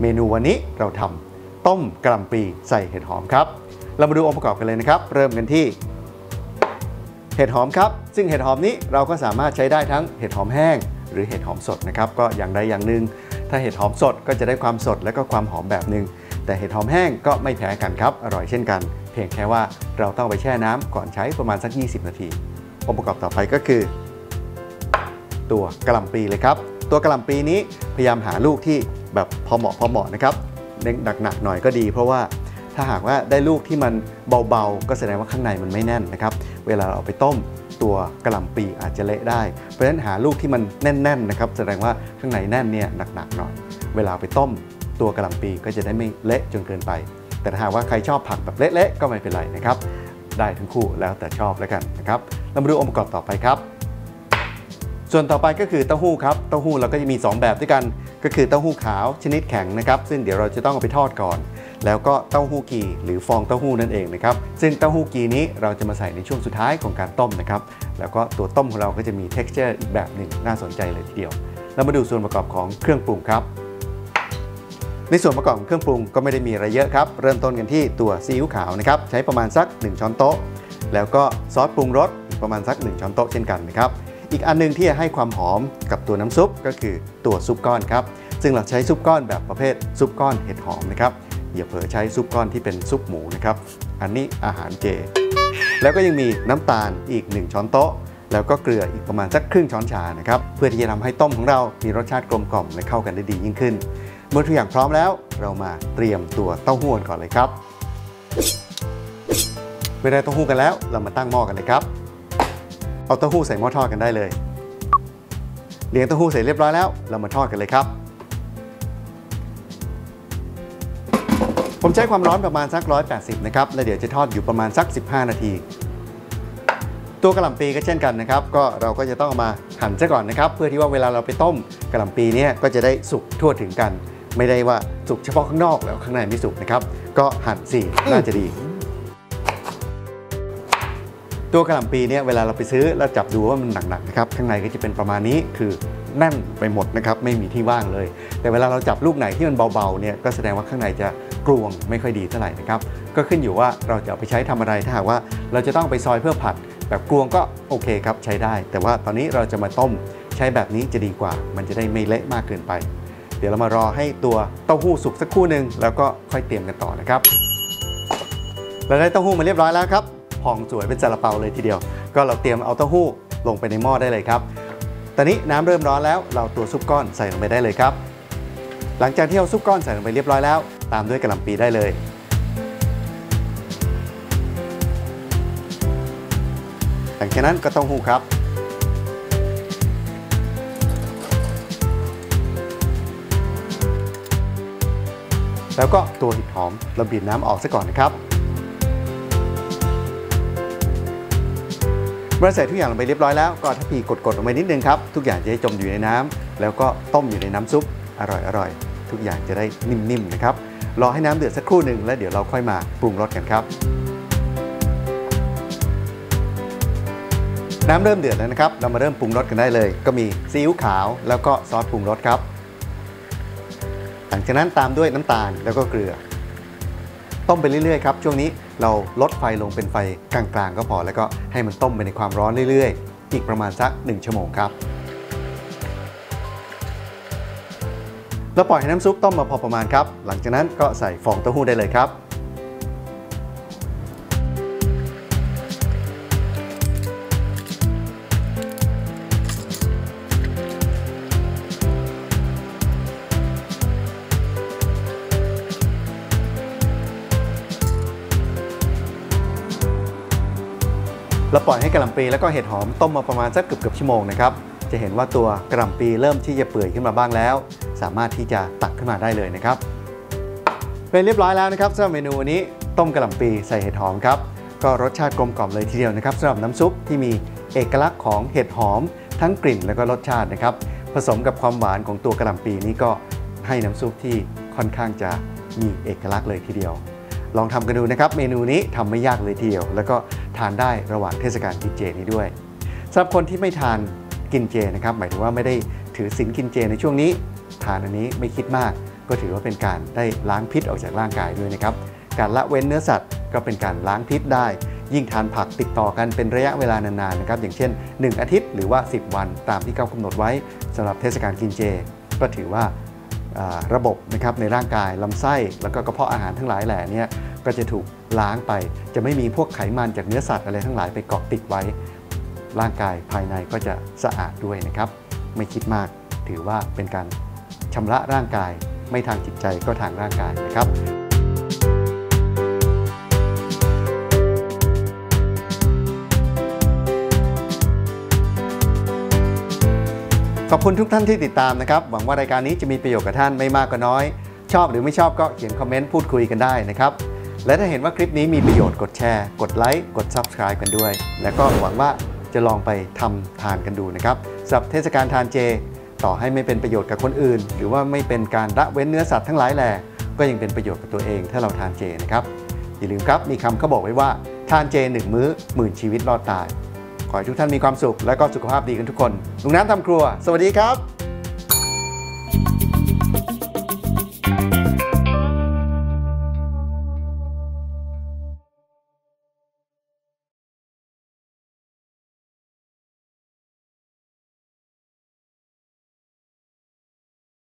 เมนูวันนี้เราทำต้มกะหล่ำปลีใส่เห็ดหอมครับเรามาดูองค์ประกอบกันเลยนะครับเริ่มกันที่เห็ดหอมครับซึ่งเห็ดหอมนี้เราก็สามารถใช้ได้ทั้งเห็ดหอมแห้งหรือเห็ดหอมสดนะครับก็อย่างใดอย่างหนึ่งถ้าเห็ดหอมสดก็จะได้ความสดและก็ความหอมแบบหนึ่งแต่เห็ดหอมแห้งก็ไม่แพ้กันครับอร่อยเช่นกันเพียงแค่ว่าเราต้องไปแช่น้ำก่อนใช้ประมาณสัก20นาทีองค์ประกอบต่อไปก็คือตัวกะหล่ำปลีเลยครับตัวกะหล่ำปลีนี้พยายามหาลูกที่แบบพอเหมาะนะครับหนักหน่อยก็ดีเพราะว่าถ้าหากว่าได้ลูกที่มันเบาๆก็แสดงว่าข้างในมันไม่แน่นนะครับเวลาเราเอาไปต้มตัวกะหล่ำปลีอาจจะเละได้เพราะฉะนั้นหาลูกที่มันแน่นๆนะครับแสดงว่าข้างในแน่นเนี่ยหนักหน่อยเวลาไปต้มตัวกะหล่ำปลีก็จะได้ไม่เละจนเกินไปแต่ถ้าหากว่าใครชอบผักแบบเละๆก็ไม่เป็นไรนะครับได้ทั้งคู่แล้วแต่ชอบแล้วกันนะครับเรามาดูองค์ประกอบต่อไปครับส่วนต่อไปก็คือเต้าหู้ครับเต้าหู้เราก็จะมี2แบบด้วยกันก็คือเต้าหู้ขาวชนิดแข็งนะครับซึ่งเดี๋ยวเราจะต้องเอาไปทอดก่อนแล้วก็เต้าหู้กีหรือฟองเต้าหู้นั่นเองนะครับซึ่งเต้าหู้กีนี้เราจะมาใส่ในช่วงสุดท้ายของการต้มนะครับแล้วก็ตัวต้มของเราก็จะมี texture อีกแบบหนึ่งน่าสนใจเลยทีเดียวเรามาดูส่วนประกอบของเครื่องปรุงครับในส่วนประกอบของเครื่องปรุงก็ไม่ได้มีอะไรเยอะครับเริ่มต้นกันที่ตัวซีอิ๊วขาวนะครับใช้ประมาณสัก1ช้อนโต๊ะแล้วก็ซอสปรุงรสประมาณสัก1ช้อนโต๊ะเช่นกันนะครับอีกอันนึงที่จะให้ความหอมกับตัวน้ำซุปก็คือตัวซุปก้อนครับซึ่งเราใช้ซุปก้อนแบบประเภทซุปก้อนเห็ดหอมนะครับอย่าเผลอใช้ซุปก้อนที่เป็นซุปหมูนะครับอันนี้อาหารเจแล้วก็ยังมีน้ำตาลอีก1ช้อนโต๊ะแล้วก็เกลืออีกประมาณสักครึ่งช้อนชานะครับเพื่อที่จะทำให้ต้มของเรามีรสชาติกลมกล่อมและเข้ากันได้ดียิ่งขึ้นเมื่อทุกอย่างพร้อมแล้วเรามาเตรียมตัวเต้าหู้ก่อนเลยครับเมื่อได้เต้าหู้กันแล้วเรามาตั้งหม้อกันเลยครับเอาเต้าหู้ใส่หม้อทอดกันได้เลยเลี้ยงเต้าหู้เสร็จเรียบร้อยแล้วเรามาทอดกันเลยครับผมใช้ความร้อนประมาณสัก180นะครับแล้วเดี๋ยวจะทอดอยู่ประมาณสัก15นาทีตัวกะหล่ำปลีก็เช่นกันนะครับก็เราก็จะต้องมาหั่นซะก่อนนะครับเพื่อที่ว่าเวลาเราไปต้มกะหล่ำปลีเนี่ยก็จะได้สุกทั่วถึงกันไม่ได้ว่าสุกเฉพาะข้างนอกแล้วข้างในไม่สุกนะครับก็หั่นสี่น่าจะดีตัวกะหล่ำปลีเนี่ยเวลาเราไปซื้อเราจับดูว่ามันหนักๆนะครับข้างในก็จะเป็นประมาณนี้คือแน่นไปหมดนะครับไม่มีที่ว่างเลยแต่เวลาเราจับลูกไหนที่มันเบาๆเนี่ยก็แสดงว่าข้างในจะกรวงไม่ค่อยดีเท่าไหร่นะครับก็ขึ้นอยู่ว่าเราจะเอาไปใช้ทำอะไรถ้าหากว่าเราจะต้องไปซอยเพื่อผัดแบบกรวงก็โอเคครับใช้ได้แต่ว่าตอนนี้เราจะมาต้มใช้แบบนี้จะดีกว่ามันจะได้ไม่เละมากเกินไปเดี๋ยวเรามารอให้ตัวเต้าหู้สุกสักครู่หนึ่งแล้วก็ค่อยเตรียมกันต่อนะครับเราได้เต้าหู้มาเรียบร้อยแล้วครับพองสวยเป็นซาลาเปาเลยทีเดียวก็เราเตรียมเอาเต้าหู้ลงไปในหม้อได้เลยครับตอนนี้น้ำเริ่มร้อนแล้วเราตัวซุปก้อนใส่ลงไปได้เลยครับหลังจากที่เอาซุปก้อนใส่ลงไปเรียบร้อยแล้วตามด้วยกะหล่ำปลีได้เลยหลังจากนั้นก็เต้าหู้ครับแล้วก็ตัวเห็ดหอมเราบีบน้ำออกซะก่อนนะครับเมื่อใส่ทุกอย่างลงไปเรียบร้อยแล้วก็ถ้าพี่กดลงไปนิดนึงครับทุกอย่างจะได้จมอยู่ในน้ำแล้วก็ต้มอยู่ในน้ำซุปอร่อยทุกอย่างจะได้นิ่มๆนะครับรอให้น้ำเดือดสักครู่หนึ่งแล้วเดี๋ยวเราค่อยมาปรุงรสกันครับน้ำเริ่มเดือดแล้วนะครับเรามาเริ่มปรุงรสกันได้เลยก็มีซีอิ๊วขาวแล้วก็ซอสปรุงรสครับหลังจากนั้นตามด้วยน้ำตาลแล้วก็เกลือต้มไปเรื่อยๆครับช่วงนี้เราลดไฟลงเป็นไฟกลางๆก็พอแล้วก็ให้มันต้มไปในความร้อนเรื่อยๆอีกประมาณสัก1ชั่วโมงครับเราปล่อยให้น้ำซุปต้มมาพอประมาณครับหลังจากนั้นก็ใส่ฟองเต้าหู้ได้เลยครับเราปล่อยให้กะหล่ำปลีแล้วก็เห็ดหอมต้มมาประมาณสักเกือบชั่วโมงนะครับจะเห็นว่าตัวกะหล่ำปลีเริ่มที่จะเปื่อยขึ้นมาบ้างแล้วสามารถที่จะตักขึ้นมาได้เลยนะครับเป็นเรียบร้อยแล้วนะครับสำหรับเมนูนี้ต้มกะหล่ำปลีใส่เห็ดหอมครับก็รสชาติกลมกล่อมเลยทีเดียวนะครับสำหรับน้ำซุปที่มีเอกลักษณ์ของเห็ดหอมทั้งกลิ่นและก็รสชาตินะครับผสมกับความหวานของตัวกะหล่ำปลีนี้ก็ให้น้ำซุปที่ค่อนข้างจะมีเอกลักษณ์เลยทีเดียวลองทำกันดูนะครับเมนูนี้ทำไม่ยากเลยทีเดียวแล้วก็ทานได้ระหว่างเทศกาลกินเจนี้ด้วยสำหรับคนที่ไม่ทานเ กินเจนะครับหมายถึงว่าไม่ได้ถือศีลกินเจในช่วงนี้ทานอันนี้ไม่คิดมากก็ถือว่าเป็นการได้ล้างพิษออกจากร่างกายด้วยนะครับการละเว้นเนื้อสัตว์ก็เป็นการล้างพิษได้ยิ่งทานผักติดต่อกันเป็นระยะเวลานานๆนะครับอย่างเช่น1อาทิตย์หรือว่า10วันตามที่เขากำหนดไว้สำหรับเทศกาลกินเจก็ถือว่าระบบนะครับในร่างกายลำไส้แล้วก็กระเพาะอาหารทั้งหลายแหล่นี้ก็จะถูกล้างไปจะไม่มีพวกไขมันจากเนื้อสัตว์อะไรทั้งหลายไปเกาะติดไว้ร่างกายภายในก็จะสะอาดด้วยนะครับไม่คิดมากถือว่าเป็นการชำระร่างกายไม่ทางจิตใจก็ทางร่างกายนะครับขอบคุณทุกท่านที่ติดตามนะครับหวังว่ารายการนี้จะมีประโยชน์กับท่านไม่มากก็น้อยชอบหรือไม่ชอบก็เขียนคอมเมนต์พูดคุยกันได้นะครับและถ้าเห็นว่าคลิปนี้มีประโยชน์กดแชร์กดไลค์กด Subscribe กันด้วยแล้วก็หวังว่าจะลองไปทำทานกันดูนะครับสำหรับเทศกาลทานเจต่อให้ไม่เป็นประโยชน์กับคนอื่นหรือว่าไม่เป็นการละเว้นเนื้อสัตว์ทั้งหลายแหล่ก็ยังเป็นประโยชน์กับตัวเองถ้าเราทานเจนะครับอย่าลืมครับมีคำเขาบอกไว้ว่าทานเจ1มื้อหมื่นชีวิตรอดตายขอให้ทุกท่านมีความสุขและก็สุขภาพดีกันทุกคนลุงน้ำทำครัวสวัสดีครับ